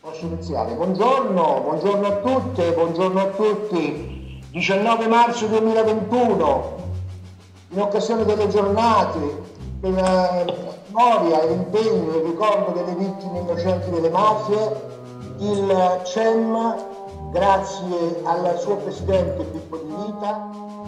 Posso iniziare? Buongiorno, buongiorno a tutte, buongiorno a tutti. 19 marzo 2021, in occasione delle giornate per la memoria, l'impegno e il ricordo delle vittime innocenti delle mafie, il CEM, grazie al suo presidente Pippo di Vita,